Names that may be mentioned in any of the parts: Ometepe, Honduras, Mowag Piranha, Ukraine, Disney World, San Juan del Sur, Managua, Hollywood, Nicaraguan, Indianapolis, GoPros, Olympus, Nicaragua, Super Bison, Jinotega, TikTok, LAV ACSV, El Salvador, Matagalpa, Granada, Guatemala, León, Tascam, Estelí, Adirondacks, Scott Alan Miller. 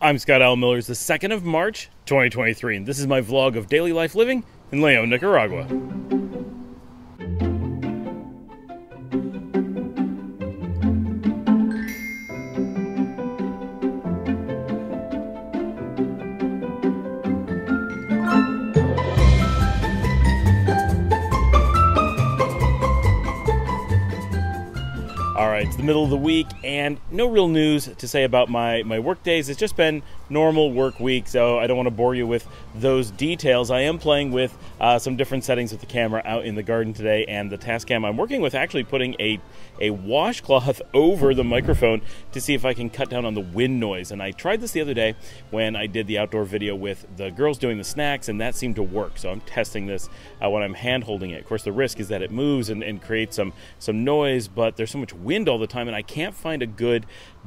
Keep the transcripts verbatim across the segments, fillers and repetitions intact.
I'm Scott Alan Miller. It's the second of March, twenty twenty-three, and this is my vlog of daily life living in León, Nicaragua. It's the middle of the week and no real news to say about my, my work days. It's just been normal work week, so I don't want to bore you with those details. I am playing with uh, some different settings with the camera out in the garden today, and the Tascam I'm working with actually putting a, a washcloth over the microphone to see if I can cut down on the wind noise. And I tried this the other day when I did the outdoor video with the girls doing the snacks, and that seemed to work. So I'm testing this uh, when I'm hand holding it. Of course, the risk is that it moves and, and creates some, some noise, but there's so much wind all the time and I can't find a good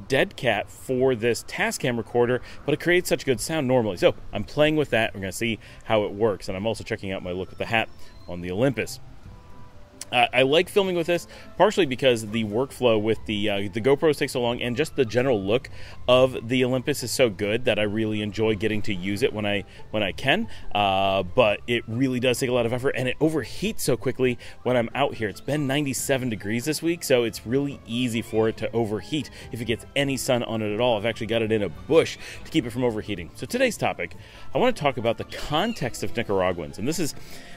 dead cat for this Tascam recorder, but it creates such good sound normally. So I'm playing with that. We're going to see how it works. And I'm also checking out my look at the hat on the Olympus. Uh, I like filming with this, partially because the workflow with the uh, the GoPros takes so long, and just the general look of the Olympus is so good that I really enjoy getting to use it when I when I can. Uh, but it really does take a lot of effort, and it overheats so quickly when I'm out here. It's been ninety-seven degrees this week, so it's really easy for it to overheat if it gets any sun on it at all. I've actually got it in a bush to keep it from overheating. So today's topic, I want to talk about the context of Nicaraguans, and this is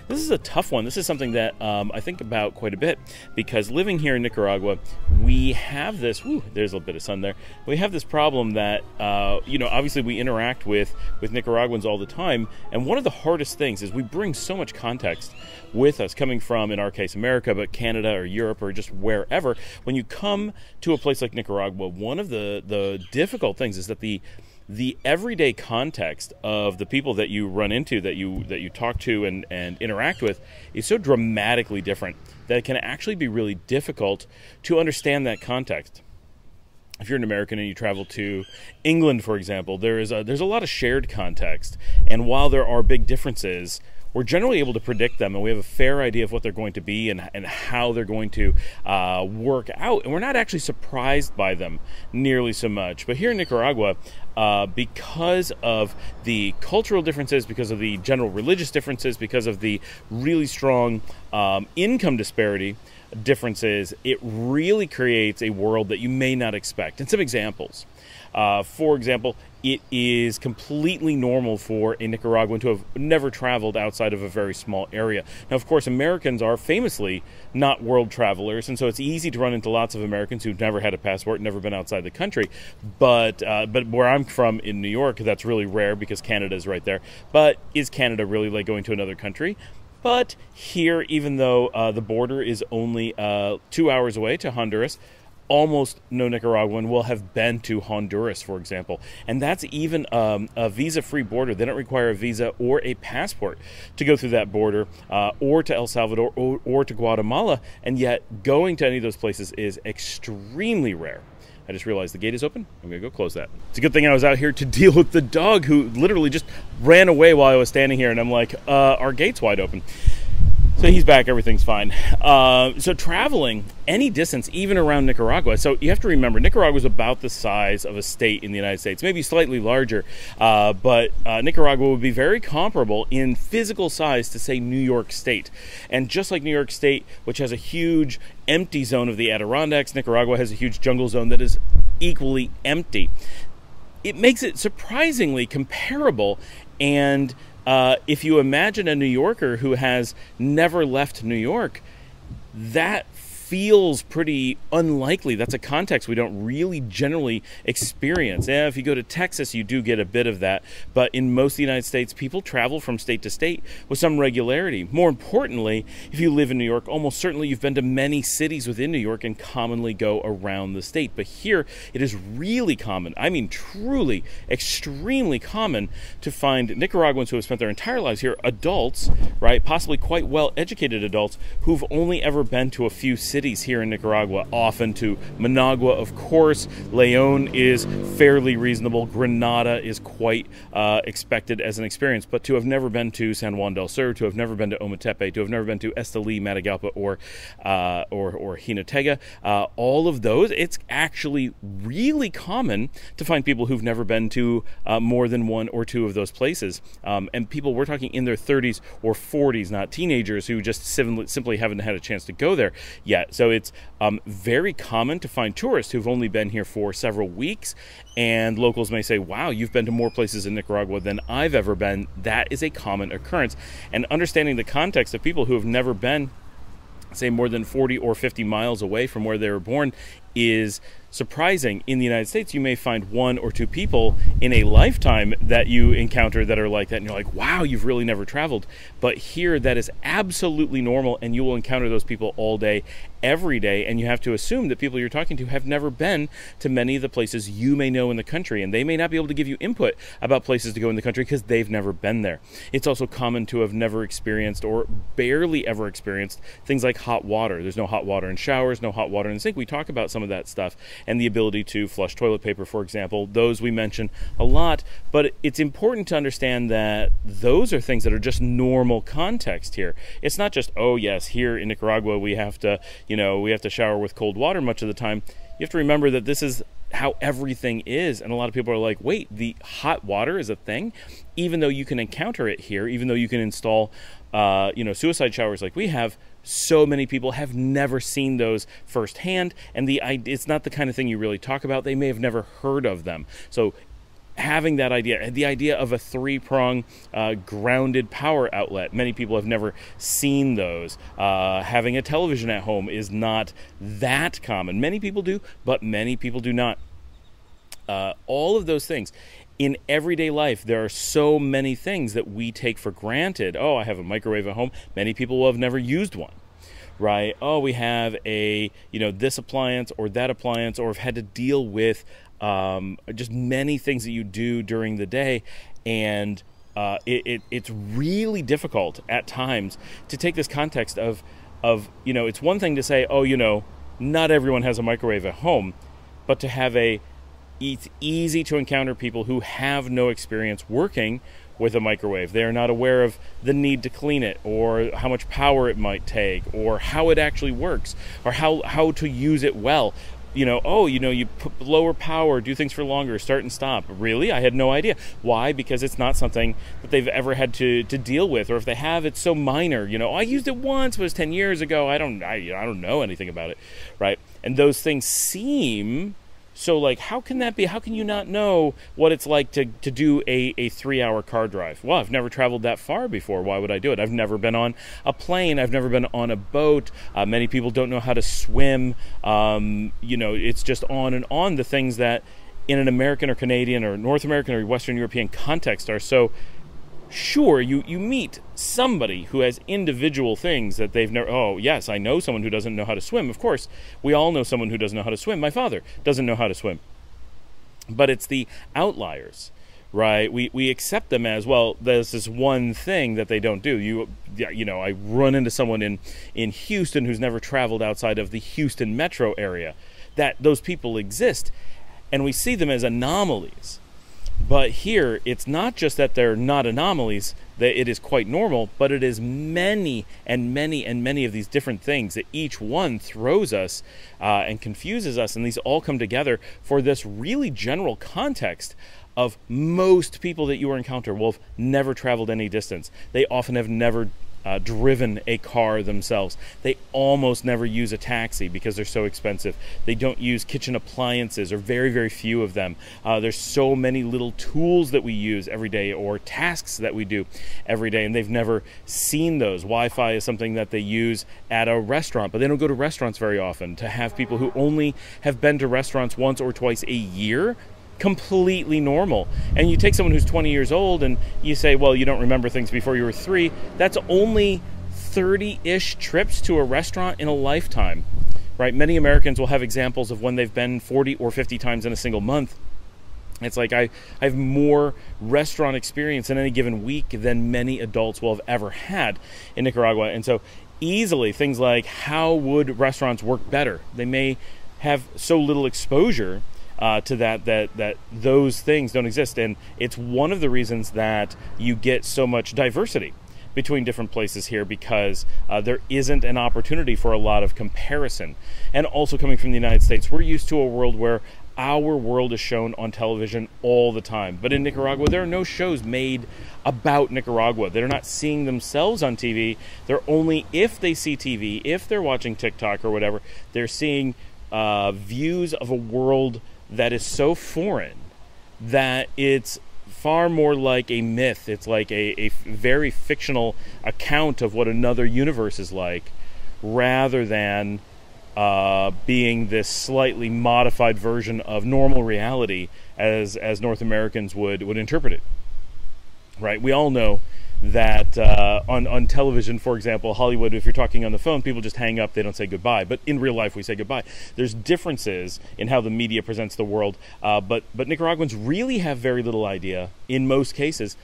this is a tough one. This is something that um, I think about quite a bit, because living here in Nicaragua, we have this, whew, there's a bit of sun there, we have this problem that, uh, you know, obviously we interact with, with Nicaraguans all the time, and one of the hardest things is we bring so much context with us, coming from, in our case, America, but Canada or Europe or just wherever. When you come to a place like Nicaragua, one of the, the difficult things is that the the everyday context of the people that you run into, that you that you talk to and, and interact with, is so dramatically different that it can actually be really difficult to understand that context. If you're an American and you travel to England, for example, there is a, there's a lot of shared context. And while there are big differences, we're generally able to predict them, and we have a fair idea of what they're going to be and, and how they're going to uh, work out. And we're not actually surprised by them nearly so much. But here in Nicaragua, Uh, because of the cultural differences, because of the general religious differences, because of the really strong um, income disparity differences, it really creates a world that you may not expect. And some examples. Uh, for example, it is completely normal for a Nicaraguan to have never traveled outside of a very small area. Now, of course, Americans are famously not world travelers, and so it's easy to run into lots of Americans who've never had a passport, never been outside the country. But uh, but where I'm from in New York, that's really rare because Canada is right there. But is Canada really like going to another country? But here, even though uh, the border is only uh, two hours away to Honduras, almost no Nicaraguan will have been to Honduras, for example. And that's even um, a visa-free border. They don't require a visa or a passport to go through that border, uh, or to El Salvador, or, or to Guatemala. And yet going to any of those places is extremely rare. I just realized the gate is open. I'm gonna go close that. It's a good thing I was out here to deal with the dog who literally just ran away while I was standing here, and I'm like, uh, our gate's wide open. So he's back, everything's fine. Uh, so traveling any distance, even around Nicaragua, so you have to remember, Nicaragua is about the size of a state in the United States, maybe slightly larger, uh, but uh, Nicaragua would be very comparable in physical size to, say, New York State. And just like New York State, which has a huge empty zone of the Adirondacks, Nicaragua has a huge jungle zone that is equally empty. It makes it surprisingly comparable. And Uh, if you imagine a New Yorker who has never left New York, that feels pretty unlikely. That's a context we don't really generally experience. Yeah, if you go to Texas, you do get a bit of that. But in most of the United States, people travel from state to state with some regularity. More importantly, if you live in New York, almost certainly you've been to many cities within New York and commonly go around the state. But here, it is really common, I mean truly, extremely common, to find Nicaraguans who have spent their entire lives here, adults, right, possibly quite well-educated adults, who've only ever been to a few cities cities here in Nicaragua, often to Managua, of course. León is fairly reasonable. Granada is quite uh, expected as an experience. But to have never been to San Juan del Sur, to have never been to Ometepe, to have never been to Estelí, Matagalpa, or, uh, or, or Jinotega, uh, all of those, it's actually really common to find people who've never been to uh, more than one or two of those places. Um, and people, we're talking in their thirties or forties, not teenagers who just simply haven't had a chance to go there yet. So it's um, very common to find tourists who've only been here for several weeks, and locals may say, wow, you've been to more places in Nicaragua than I've ever been. That is a common occurrence. And understanding the context of people who have never been, say, more than forty or fifty miles away from where they were born is surprising. In the United States, you may find one or two people in a lifetime that you encounter that are like that, and you're like, wow, you've really never traveled. But here, that is absolutely normal, and you will encounter those people all day, every day, and you have to assume that people you're talking to have never been to many of the places you may know in the country, and they may not be able to give you input about places to go in the country because they've never been there. It's also common to have never experienced or barely ever experienced things like hot water. There's no hot water in showers, no hot water in the sink. We talk about some of that stuff, and the ability to flush toilet paper, for example. Those we mention a lot, but it's important to understand that those are things that are just normal context here. It's not just, oh yes, here in Nicaragua we have to, you know, we have to shower with cold water much of the time. You have to remember that this is how everything is, and a lot of people are like, wait, the hot water is a thing? Even though you can encounter it here, even though you can install uh, you know, suicide showers like we have, so many people have never seen those firsthand, and the it's not the kind of thing you really talk about. They may have never heard of them. So having that idea, the idea of a three-prong uh, grounded power outlet, many people have never seen those. Uh, having a television at home is not that common. Many people do, but many people do not. Uh, all of those things. In everyday life, there are so many things that we take for granted. Oh, I have a microwave at home. Many people will have never used one, right? Oh, we have a, you know, this appliance or that appliance, or have had to deal with um, just many things that you do during the day. And uh, it, it, it's really difficult at times to take this context of, of, you know, it's one thing to say, oh, you know, not everyone has a microwave at home, but to have a, it's easy to encounter people who have no experience working with a microwave. They are not aware of the need to clean it, or how much power it might take, or how it actually works, or how, how to use it well. You know, oh, you know, you put lower power, do things for longer, start and stop. Really? I had no idea. Why? Because it's not something that they've ever had to, to deal with, or if they have, it's so minor. You know, oh, I used it once, it was ten years ago. I don't, I, I don't know anything about it, right? And those things seem... So like, how can that be? How can you not know what it's like to, to do a, a three hour car drive? Well, I've never traveled that far before. Why would I do it? I've never been on a plane. I've never been on a boat. Uh, many people don't know how to swim. Um, you know, it's just on and on, the things that in an American or Canadian or North American or Western European context are so sure. You, you meet somebody who has individual things that they've never, oh yes, I know someone who doesn't know how to swim. Of course, we all know someone who doesn't know how to swim. My father doesn't know how to swim. But it's the outliers, right? We, we accept them as, well, there's this one thing that they don't do. You, you know, I run into someone in, in Houston who's never traveled outside of the Houston metro area. That those people exist, and we see them as anomalies. But here, it's not just that they're not anomalies, that it is quite normal, but it is many and many and many of these different things that each one throws us uh, and confuses us, and these all come together for this really general context of most people that you encounter will have never traveled any distance. They often have never Uh, driven a car themselves. They almost never use a taxi because they're so expensive. They don't use kitchen appliances, or very, very few of them. Uh, there's so many little tools that we use every day, or tasks that we do every day, and they've never seen those. Wi-Fi is something that they use at a restaurant, but they don't go to restaurants very often. To have people who only have been to restaurants once or twice a year, completely normal. And you take someone who's twenty years old and you say, well, you don't remember things before you were three. That's only thirty-ish trips to a restaurant in a lifetime, right? Many Americans will have examples of when they've been forty or fifty times in a single month. It's like, I, I have more restaurant experience in any given week than many adults will have ever had in Nicaragua. And so easily things like how would restaurants work better. They may have so little exposure uh, to that, that that those things don't exist. And it's one of the reasons that you get so much diversity between different places here, because uh, there isn't an opportunity for a lot of comparison. And also coming from the United States, we're used to a world where our world is shown on television all the time. But in Nicaragua, there are no shows made about Nicaragua. They're not seeing themselves on T V. They're only, if they see T V, if they're watching TikTok or whatever, they're seeing uh, views of a world that is so foreign that it's far more like a myth. It's like a, a very fictional account of what another universe is like, rather than Uh, being this slightly modified version of normal reality as as North Americans would would interpret it, right? We all know that uh, on on television, for example, Hollywood, if you're talking on the phone, people just hang up, they don't say goodbye. But in real life, we say goodbye. There's differences in how the media presents the world, uh, but but Nicaraguans really have very little idea in most cases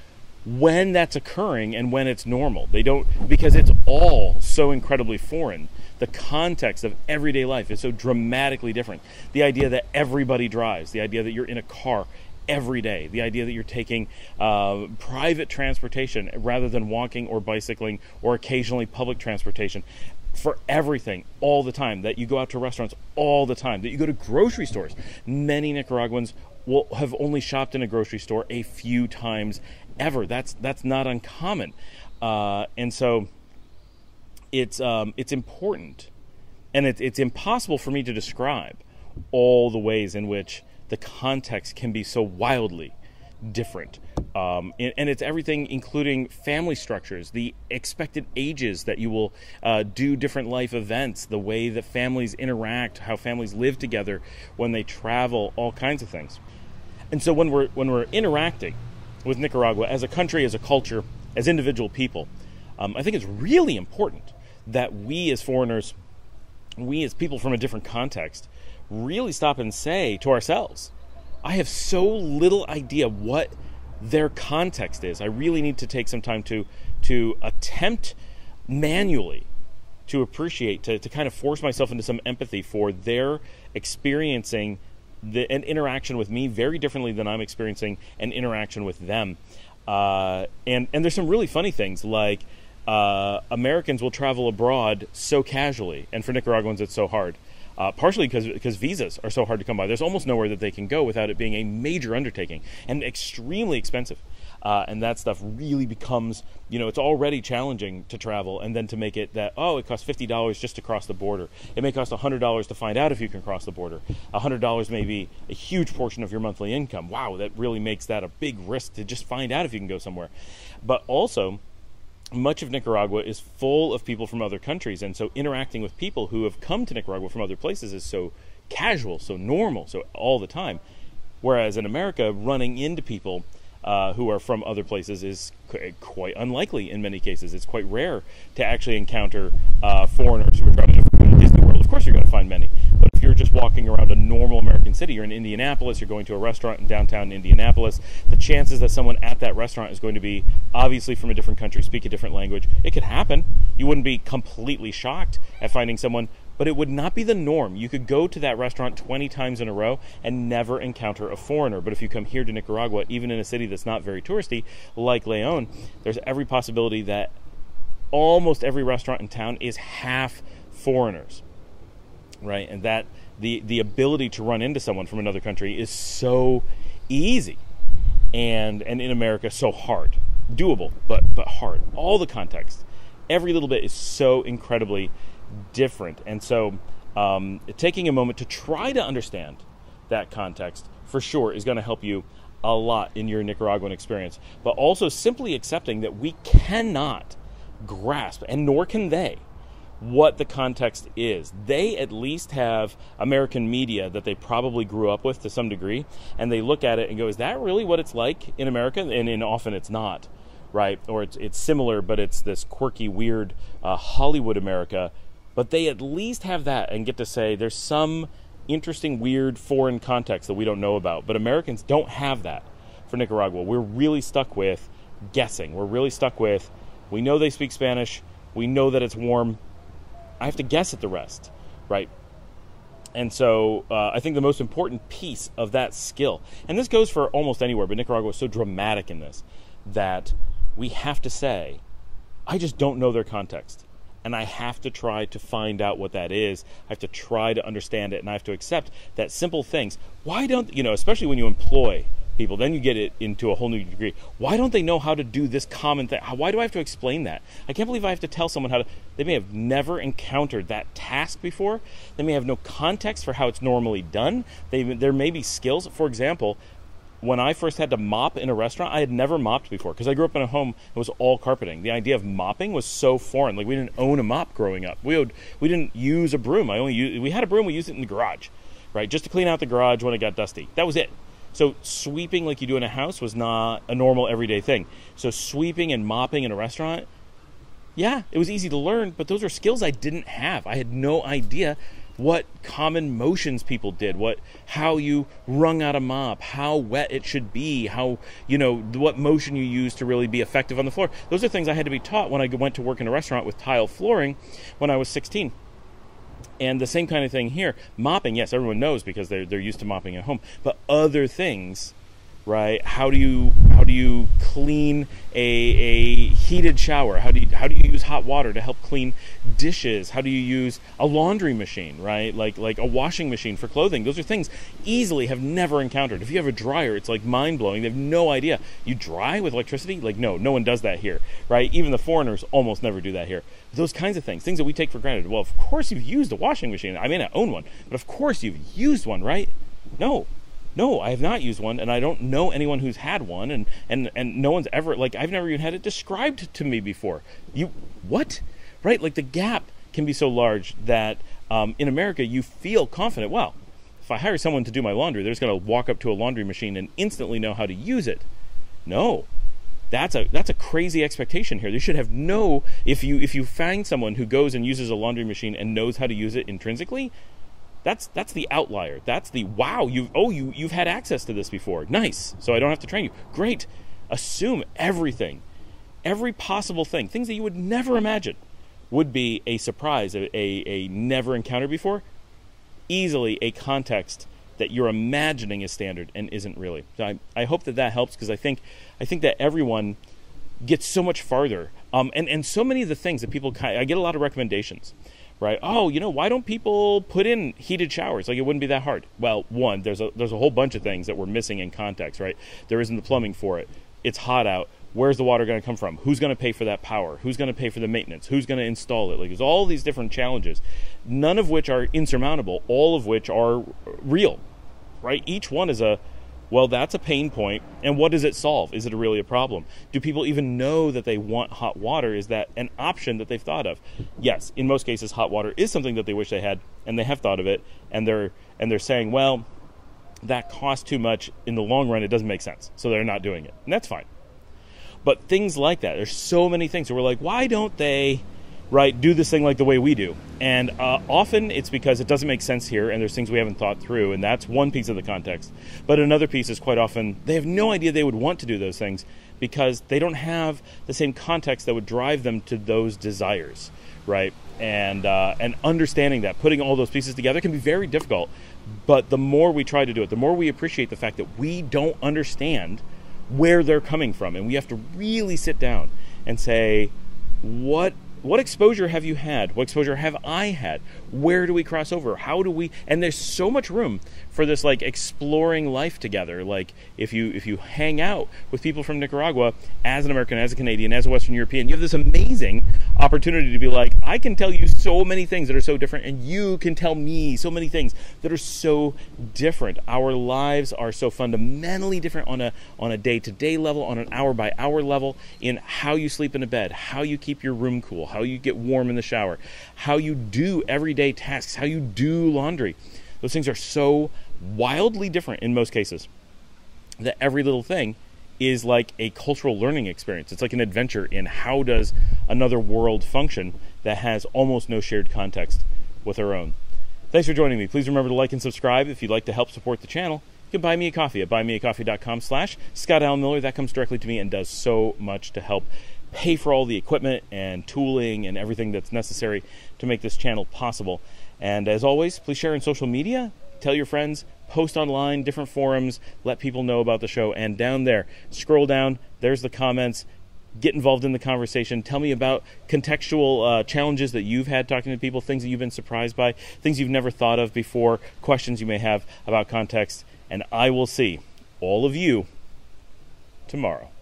when that's occurring and when it's normal. They don't, because it's all so incredibly foreign. The context of everyday life is so dramatically different. The idea that everybody drives, the idea that you're in a car every day, the idea that you're taking uh, private transportation rather than walking or bicycling, or occasionally public transportation, for everything, all the time, that you go out to restaurants all the time, that you go to grocery stores. Many Nicaraguans will have only shopped in a grocery store a few times ever. That's, that's not uncommon. Uh, and so... It's um, it's important, and it, it's impossible for me to describe all the ways in which the context can be so wildly different. Um, and, and it's everything, including family structures, the expected ages that you will uh, do different life events, the way that families interact, how families live together when they travel, all kinds of things. And so when we're when we're interacting with Nicaragua as a country, as a culture, as individual people, um, I think it's really important that we as foreigners, we as people from a different context, really stop and say to ourselves, I have so little idea what their context is. I really need to take some time to to attempt manually to appreciate, to, to kind of force myself into some empathy for their experiencing the, an interaction with me very differently than I'm experiencing an interaction with them. Uh, and, and there's some really funny things like, Uh, Americans will travel abroad so casually, and for Nicaraguans it's so hard, uh, partially because because visas are so hard to come by. There's almost nowhere that they can go without it being a major undertaking and extremely expensive, uh, and that stuff really becomes, you know, it's already challenging to travel, and then to make it that, oh, it costs fifty dollars just to cross the border. It may cost one hundred dollars to find out if you can cross the border. one hundred dollars may be a huge portion of your monthly income. Wow, that really makes that a big risk to just find out if you can go somewhere. But also, much of Nicaragua is full of people from other countries, and so interacting with people who have come to Nicaragua from other places is so casual, so normal, so all the time. Whereas in America, running into people uh, who are from other places is quite unlikely in many cases. It's quite rare to actually encounter uh, foreigners who are traveling to Disney World. Of course you're going to find many, but if you're just walking around a normal American city, you're in Indianapolis, you're going to a restaurant in downtown Indianapolis, the chances that someone at that restaurant is going to be obviously from a different country, speak a different language, it could happen. You wouldn't be completely shocked at finding someone, but it would not be the norm. You could go to that restaurant twenty times in a row and never encounter a foreigner. But if you come here to Nicaragua, even in a city that's not very touristy, like León, there's every possibility that almost every restaurant in town is half foreigners. Right, and that the the ability to run into someone from another country is so easy, and and in America so hard, doable but but hard. All the context, every little bit is so incredibly different, and so um, taking a moment to try to understand that context for sure is going to help you a lot in your Nicaraguan experience. But also simply accepting that we cannot grasp, and nor can they, what the context is. They at least have American media that they probably grew up with to some degree, and they look at it and go, is that really what it's like in America? And, and often it's not, right? Or it's, it's similar, but it's this quirky, weird uh, Hollywood America. But they at least have that and get to say there's some interesting, weird foreign context that we don't know about. But Americans don't have that for Nicaragua. We're really stuck with guessing. We're really stuck with, we know they speak Spanish, We know that it's warm. I have to guess at the rest, right? And so uh, I think the most important piece of that skill, and this goes for almost anywhere, but Nicaragua is so dramatic in this, that we have to say, I just don't know their context. And I have to try to find out what that is. I have to try to understand it, and I have to accept that simple things. Why don't, you know, especially when you employ people, then you get it into a whole new degree. Why don't they know how to do this common thing? Why do I have to explain that? I can't believe I have to tell someone how to. They may have never encountered that task before. They may have no context for how it's normally done. They, there may be skills. For example, when I first had to mop in a restaurant, I had never mopped before because I grew up in a home that was all carpeting. The idea of mopping was so foreign. Like, we didn't own a mop growing up. We would, we didn't use a broom. I only used, we had a broom. We used it in the garage, right? Just to clean out the garage when it got dusty. That was it. So sweeping like you do in a house was not a normal everyday thing. So sweeping and mopping in a restaurant, yeah, it was easy to learn, but those are skills I didn't have. I had no idea what common motions people did, what, how you wrung out a mop, how wet it should be, how, you know, what motion you use to really be effective on the floor. Those are things I had to be taught when I went to work in a restaurant with tile flooring when I was sixteen. And the same kind of thing here. Mopping, yes, everyone knows because they're, they're used to mopping at home. But other things, right? How do you how do you clean a, a heated shower? How do you how do you use hot water to help clean dishes? How do you use a laundry machine, right? Like like a washing machine for clothing. Those are things easily have never encountered. If you have a dryer, it's like mind blowing. They have no idea. You dry with electricity? Like no, no one does that here, right? Even the foreigners almost never do that here. Those kinds of things, things that we take for granted. Well, of course you've used a washing machine. I may not own one, but of course you've used one, right? No. No, I have not used one, and I don't know anyone who's had one, and, and, and no one's ever, like, I've never even had it described to me before. You, what? Right? Like, the gap can be so large that um, in America, you feel confident. Well, if I hire someone to do my laundry, they're just going to walk up to a laundry machine and instantly know how to use it. No. That's a that's a crazy expectation here. They should have no, if you if you find someone who goes and uses a laundry machine and knows how to use it intrinsically, That's that's the outlier. That's the wow. You've oh you you've had access to this before. Nice. So I don't have to train you. Great. Assume everything, every possible thing. Things that you would never imagine would be a surprise, a a, a never encountered before. Easily a context that you're imagining is standard and isn't really. So I I hope that that helps because I think I think that everyone gets so much farther. Um and and so many of the things that people I get a lot of recommendations. Right? Oh, you know, why don't people put in heated showers? Like, it wouldn't be that hard. Well, one, there's a there's a whole bunch of things that we're missing in context, right? There isn't the plumbing for it. It's hot out. Where's the water going to come from? Who's going to pay for that power? Who's going to pay for the maintenance? Who's going to install it? Like, there's all these different challenges, none of which are insurmountable, all of which are real, right? Each one is a, well, that's a pain point, and what does it solve? Is it really a problem? Do people even know that they want hot water? Is that an option that they've thought of? Yes, in most cases, hot water is something that they wish they had, and they have thought of it, and they're and they're saying, well, that costs too much. In the long run, it doesn't make sense, so they're not doing it, and that's fine. But things like that, there's so many things. So we're like, why don't they, right, do this thing like the way we do? And uh, often it's because it doesn't make sense here and there's things we haven't thought through, and that's one piece of the context. But another piece is quite often they have no idea they would want to do those things because they don't have the same context that would drive them to those desires, right? And, uh, and understanding that, putting all those pieces together can be very difficult. But the more we try to do it, the more we appreciate the fact that we don't understand where they're coming from, and we have to really sit down and say, what What exposure have you had? What exposure have I had? Where do we cross over? How do we? And there's so much room for this, like, exploring life together. Like, if you if you hang out with people from Nicaragua, as an American, as a Canadian, as a Western European, you have this amazing opportunity to be like, I can tell you so many things that are so different, and you can tell me so many things that are so different. Our lives are so fundamentally different on a on a day-to-day level, on an hour-by-hour level, in how you sleep in a bed, how you keep your room cool, how you get warm in the shower, how you do everyday tasks, how you do laundry. Those things are so wildly different in most cases that every little thing is like a cultural learning experience. It's like an adventure in how does another world function that has almost no shared context with our own. Thanks for joining me. Please remember to like and subscribe if you'd like to help support the channel. You can buy me a coffee at buy me a coffee dot com slash Scott Alan Miller. That comes directly to me and does so much to help pay for all the equipment and tooling and everything that's necessary to make this channel possible. And as always, please share in social media, tell your friends, post online, different forums, let people know about the show. And down there, scroll down, there's the comments. Get involved in the conversation. Tell me about contextual uh, challenges that you've had talking to people, things that you've been surprised by, things you've never thought of before, questions you may have about context. And I will see all of you tomorrow.